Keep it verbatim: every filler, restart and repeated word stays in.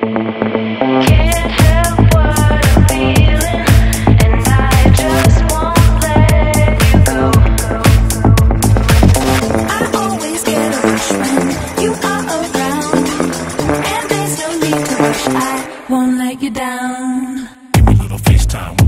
I won't let you down. Give me a little FaceTime.